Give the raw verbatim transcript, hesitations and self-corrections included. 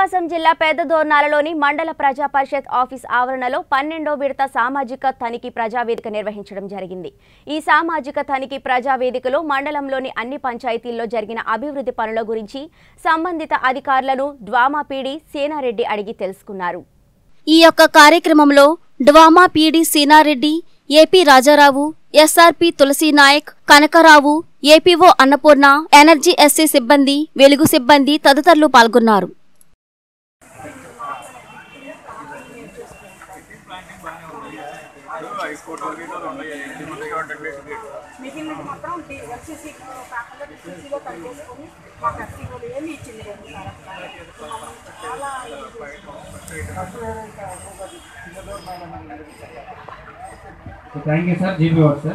ప్రకాశం జిల్లా పెద్దదోర్నాలలోని మండల ప్రజా పరిషత్ ఆఫీస్ ఆవరణలో పన్నెండవ విడత సామాజిక తనిఖీ ప్రజావేదిక నిర్వహించడం జరిగింది. ఈ సామాజిక తనిఖీ ప్రజావేదికలో మండలంలోని అన్ని పంచాయతీల్లో జరిగిన అభివృద్ధి పనుల గురించి సంబంధిత అధికారులను డ్వామా పీడి సేనా రెడ్డి అడిగి తెలుసుకున్నారు. ఈ యొక్క కార్యక్రమంలో DWAMA PD Sena Reddy, AP Rajarao, SRP Tulasi Naik, Kanakarao, APO Annapurna, energy SC సిబ్బంది, వెలుగు సిబ్బంది తదితరులు పాల్గొన్నారు. Thank you, sir. G B or sir.